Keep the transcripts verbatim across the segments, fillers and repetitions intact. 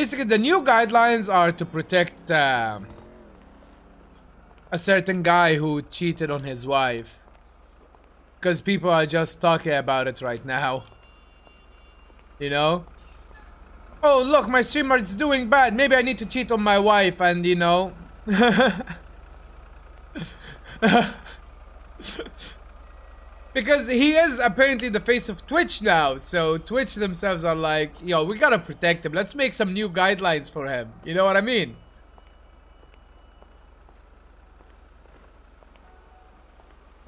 Basically, the new guidelines are to protect uh, a certain guy who cheated on his wife. Because people are just talking about it right now. You know? Oh, look, my streamer is doing bad. Maybe I need to cheat on my wife and, you know... Because he is apparently the face of Twitch now, so Twitch themselves are like, yo, we gotta protect him. Let's make some new guidelines for him. You know what I mean?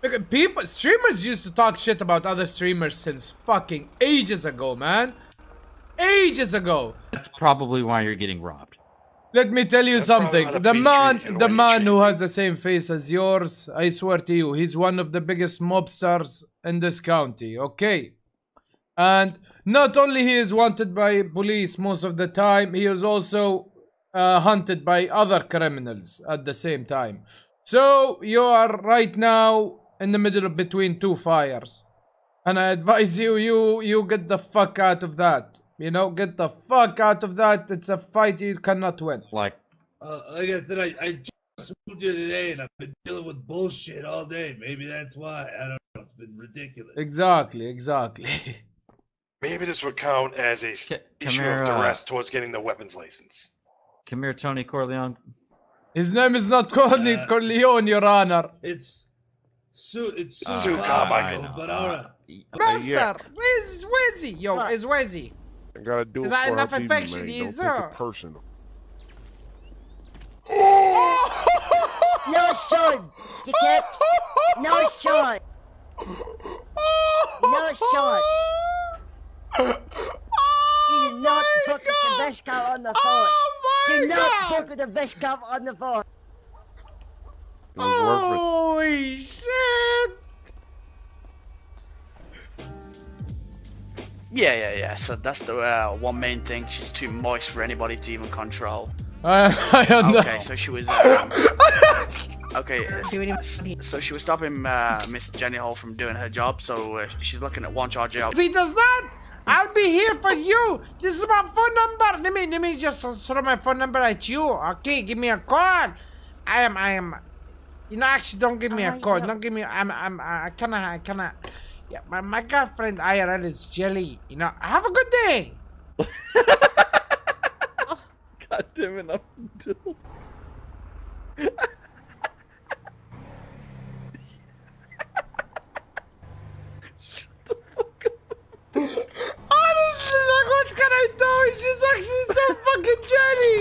Because people, streamers used to talk shit about other streamers since fucking ages ago, man. Ages ago. That's probably why you're getting robbed. Let me tell you That's something. The man, the man who has the same face as yours, I swear to you, he's one of the biggest mobsters in this county, okay? And not only he is wanted by police most of the time, he is also uh, hunted by other criminals at the same time. So you are right now in the middle of between two fires. And I advise you, you, you get the fuck out of that. You know, get the fuck out of that. It's a fight you cannot win. Like, uh, like I said, I, I just moved here today and I've been dealing with bullshit all day. Maybe that's why. I don't know. It's been ridiculous. Exactly, exactly. Maybe this would count as a C issue here, of duress uh, towards getting the weapons license. Come here, Tony Corleone. His name is not Corleone, uh, Corleone, Your Honor. It's Sue. It's uh, Sue Carmichael. Uh, but alright. Uh, Master, yeah. Where's Wezzy? Yo, right. Is Wezzy? I gotta do it for enough affection, he's so personal. Oh! No, it's Sean! No, it's Sean! No, it's Sean! Oh, you did not book God. The vest cover on the force! Oh, do not God. Book the vest cover on the force! Holy shit! Yeah, yeah, yeah. So that's the uh, one main thing. She's too moist for anybody to even control. Uh, I don't okay, know. So she was. Um, okay, so she was stopping uh, Miss Jenny Hall from doing her job. So uh, she's looking at one charge out. If he does that, I'll be here for you. This is my phone number. Let me, let me just throw my phone number at you. Okay, give me a call. I am, I am. You know, actually, don't give me a call. Don't give me. I'm, I'm. I cannot. I cannot. Yeah, my, my girlfriend I R L is jelly. You know, have a good day! God damn it, Abdul. Shut the fuck up. Honestly, like, what can I do? She's actually so fucking jelly!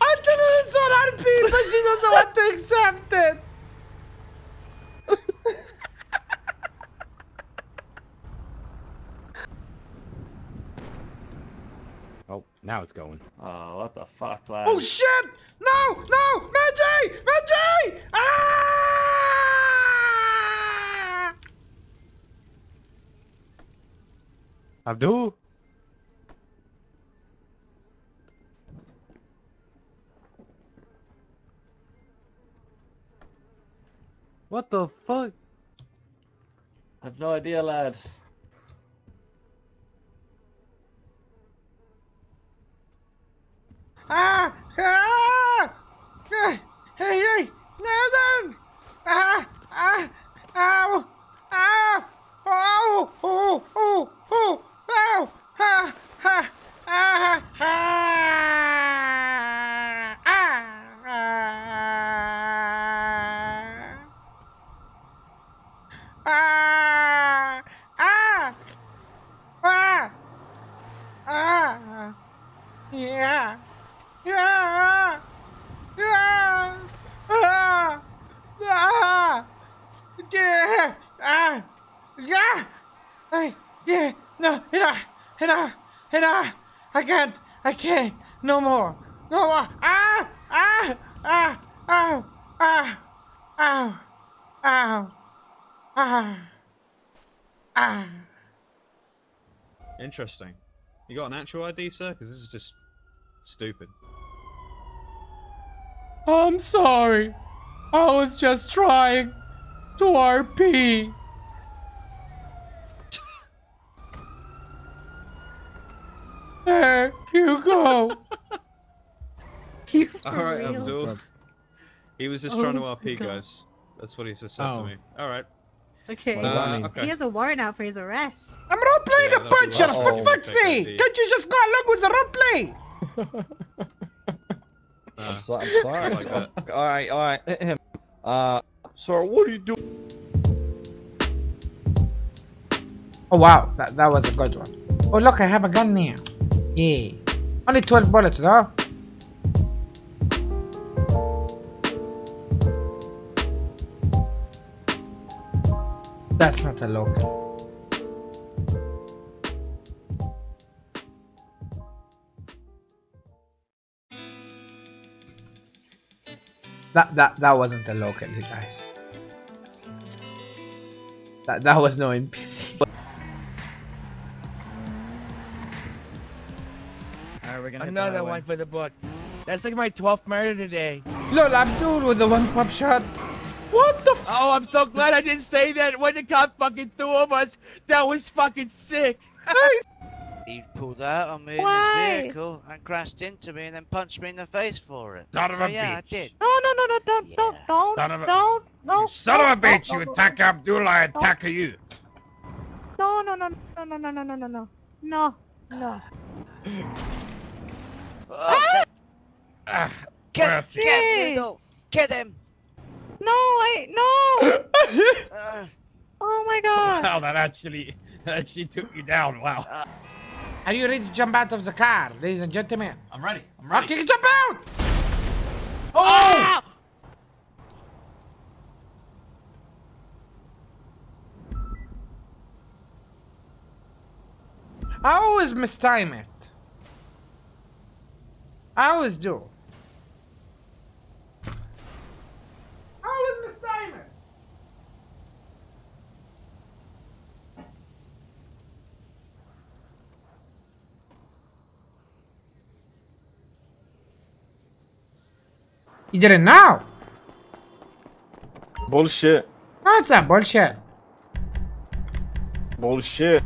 I tell her it's on R P, but she doesn't want to accept it! Oh, now it's going. Oh, what the fuck, lad? Oh, shit! No! No! Maggie! Maggie! Ah! Abdul? What the fuck? I have no idea, lad. Ah! Ah! Hey! Hey! No! No! Ah! Ah! Ow! Ow! Oh! Oh! Oh! Oh! Ow! Ha! Ha! Ah! Ah! Ah! Ah! Ah! Ah! Ah! Yeah! Yeah! Yeah! Ah! Ah! Yeah! Ah! Yeah! I, yeah! No! Enough! Enough! Enough! I can't! I can't! No more! No more! Ah! Ah! Ah! Ow! Ah! Ow! Ow! Ah! Ah! Interesting. You got an actual I D, sir? Because this is just stupid. I'm sorry. I was just trying to R P. There you go. you for Alright, Abdul. He was just oh trying to R P, God. guys. That's what he just said oh. to me. Alright. Okay. Uh, okay. He has a warrant out for his arrest. I'm roleplaying yeah, a puncher, like, oh, for fuck's sake! Can't you just go along with the roleplay? uh, I'm sorry. I'm sorry. Like that. Alright, alright. Hit him. Uh, sir, what are you doing? Oh wow, that, that was a good one. Oh look, I have a gun now. Yeah. Only twelve bullets though. That's not a local. That that that wasn't a local, you guys. That that was no N P C. Alright, we're gonna another one for the book. That's like my twelfth murder today. Lol, Abdul with the one pop shot. What the f- Oh, I'm so glad I didn't say that when the cop fucking threw of us. That was fucking sick. He pulled out on me Why? in his vehicle and crashed into me and then punched me in the face for it. Son so of a yeah, bitch. I did. No, no, no, no, don't, yeah. don't, don't, son of a, don't, no, son no, of a bitch, no, no, you attack Abdul, I attack don't. you. No, no, no, no, no, no, no, no, no, no, no, no. Oh, ah, get, get, Riddle. Get him. No, I no. uh, oh my God. Wow, that actually, that actually took you down. Wow. Uh, Are you ready to jump out of the car, ladies and gentlemen? I'm ready. I'm ready. Okay, jump out! Oh! Ah! I always mistime it. I always do. I always mistime it. You did it now. Bullshit. What's that bullshit? Bullshit.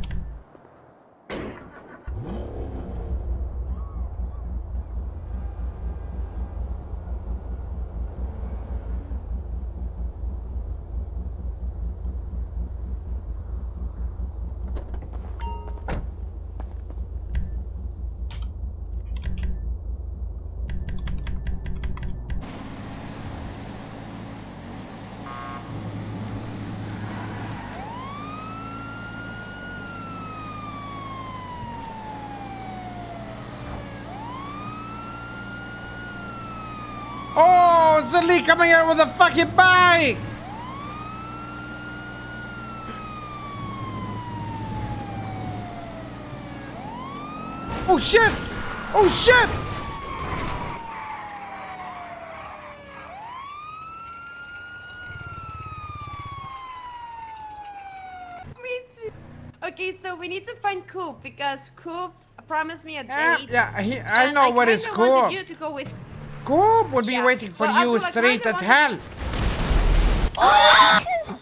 Lee coming here with a fucking bike! Oh shit! Oh shit! Me too. Okay, so we need to find Coop because Coop promised me a date. Yeah, yeah he, I know I what is Coop. Wanted you to go with Coop would be yeah. waiting for well, you straight at hell. Oh!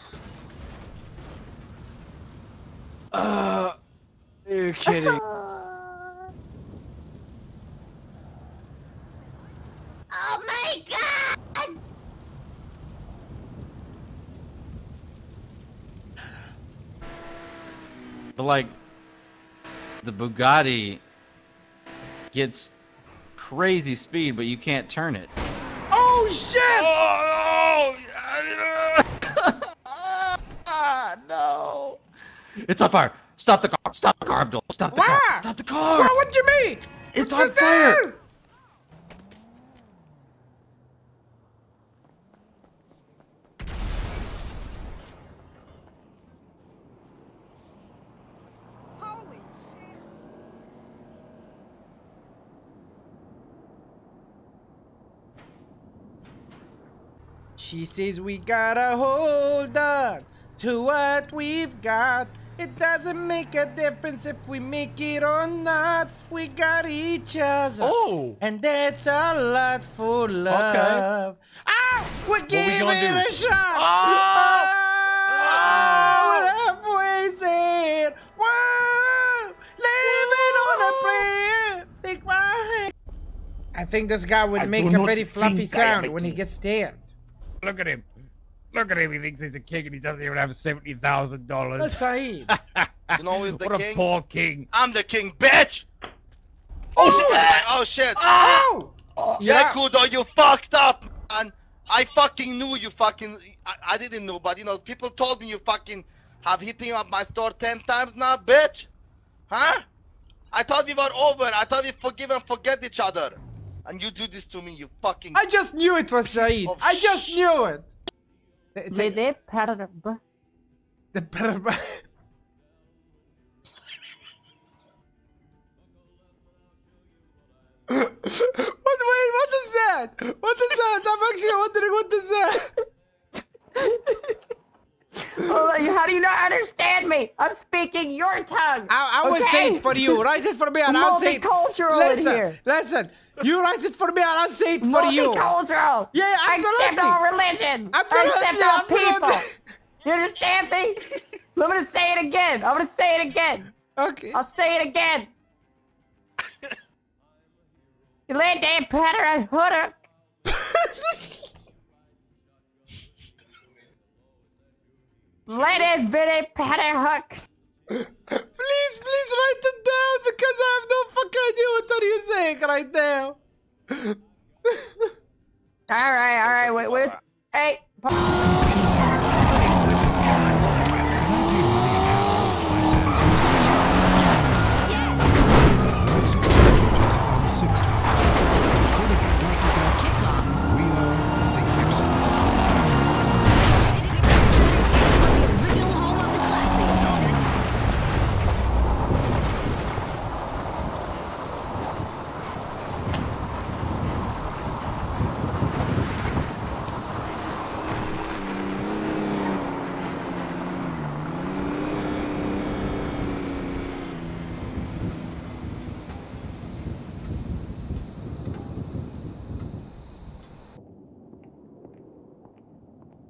Uh, you're kidding. Oh my God! But like, the Bugatti gets crazy speed, but you can't turn it. Oh shit! Oh, oh. ah, no! It's on fire! Stop the car! Stop the car, Abdul! Stop the Why? car! Stop the car! Why? What do you mean? It's What's on fire! There? She says we gotta hold on to what we've got. It doesn't make a difference if we make it or not. We got each other. Oh. And that's a lot for love. Okay. Ow! We'll what give we it do? a shot! Oh! Oh! Oh! We're halfway there. Whoa! Living oh! on a prayer. Take my hand. I think this guy would I make a very fluffy sound when he gets stabbed. Look at him. Look at him. He thinks he's a king and he doesn't even have seventy thousand dollars. That's Saeed. You know who's the what king? What a poor king. I'm the king, bitch! Oh, oh shit! Oh, shit! Oh! Oh. Yeah, Kudo, you fucked up, man! I fucking knew you fucking... I, I didn't know, but you know, people told me you fucking have hitting up my store ten times now, bitch! Huh? I thought we were over. I thought we forgive and forget each other. And you do this to me, you fucking... I just knew it was Saeed. Oh, I just knew it! The perb. The perb. What, wait, what is that? What is that? I'm actually wondering what is that? Well, how do you not understand me? I'm speaking your tongue. I, I okay? will say it for you. Write it for me and I'll say it. Multicultural in here. Listen, you write it for me and I'll say it for Multicultural. you. Multicultural. Yeah, yeah, absolutely. I accept all religion. Absolutely. I accept all people. You understand me? I'm going to say it again. I'm going to say it again. Okay. I'll say it again. You lay damn patter and hooter. Lay damn bitty patter hook. Please, please write it down because I have no fucking idea what are you saying right now. Alright, alright, wait, wait. Hey,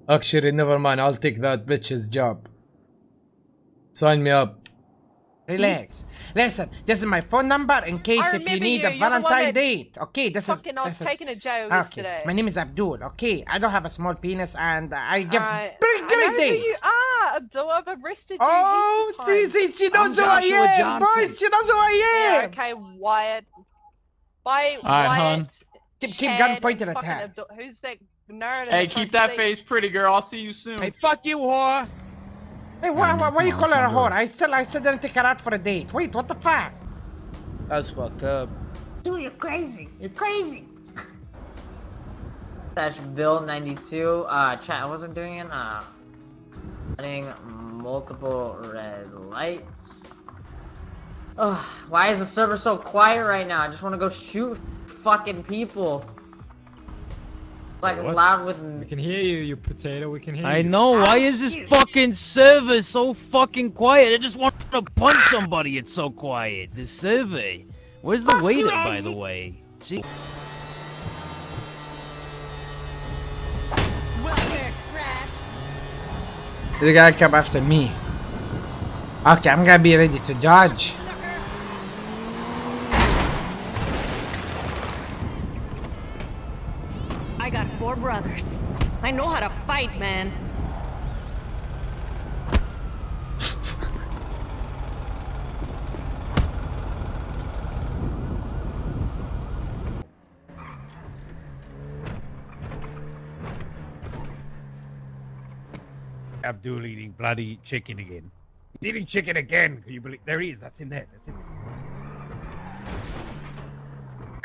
actually, never mind. I'll take that bitch's job. Sign me up. Relax. Listen, this is my phone number in case if you need you. a Valentine date. Okay, this is. Fucking, I was taken to jail okay. yesterday. My name is Abdul. Okay, I don't have a small penis and I give uh, pretty great dates. You are Abdul. I've arrested you. Oh, see, see, she knows I'm who Joshua I am, Johnson. boys. She knows who I am. Yeah, okay, Wyatt. Bye, Wyatt. Hon. Keep, keep gun pointed at her. Abdul. Who's that? Nerd hey, keep that see. face pretty, girl. I'll see you soon. Hey, fuck you, whore. Hey, why, why, why you call her a whore? I still, I still didn't take her out for a date. Wait, what the fuck? That's fucked up. Dude, you're crazy. You're crazy. That's Bill ninety-two. Uh, chat, I wasn't doing it. Uh, running multiple red lights. Ugh, why is the server so quiet right now? I just want to go shoot fucking people. Like what? Loud with me. We can hear you, you potato. We can hear I you. I know. Why is this fucking server so fucking quiet? I just want to punch somebody. It's so quiet. This server. Where's the waiter, by the way? She. The guy come after me. Okay, I'm gonna be ready to dodge. Four brothers. I know how to fight, man. Abdul eating bloody chicken again. He's eating chicken again. Can you believe? There he is. That's in there. That's in there.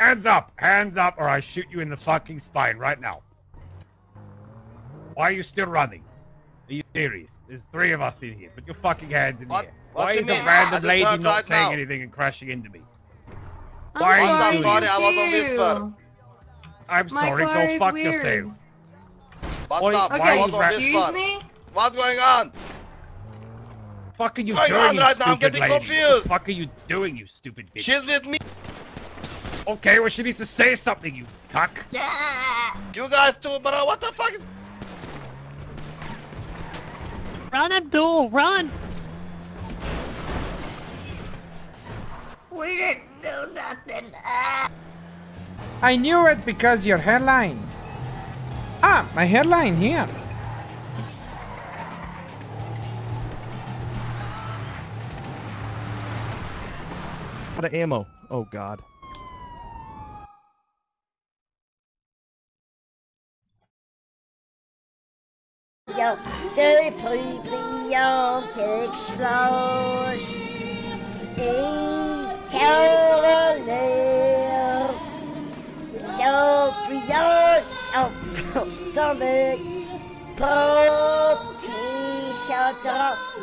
Hands up. Hands up or I shoot you in the fucking spine right now. Why are you still running? Are you serious? There's three of us in here. Put your fucking hands in what? the air. What Why is mean? a random lady not right saying now. anything and crashing into me? I'm Why are you doing this? I'm My sorry, go fuck weird. yourself. What's Why, up? Okay, Why excuse me? What's going on? Fuck are you What's doing, on you right stupid I'm getting lady? Confused. What the fuck are you doing, you stupid bitch? She's with me. Okay, well she needs to say something, you cuck. Yeah. You guys too, but what the fuck is... Run, Abdul, run! We didn't do nothing! Ah. I knew it because your hairline. Ah, my hairline here. Out of ammo. Oh God. Yo, depleted, yo, explodes. Eternal, yo, prios, atomic, pop, t-shirt,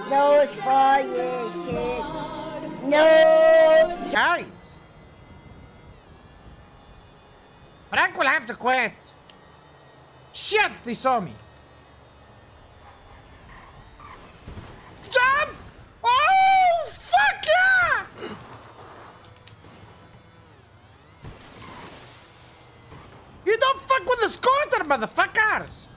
nose for your shit. No, guys. Frank will have to quit. Shit, they saw me. Jump! Oh, fuck yeah! You don't fuck with the scooter, motherfuckers!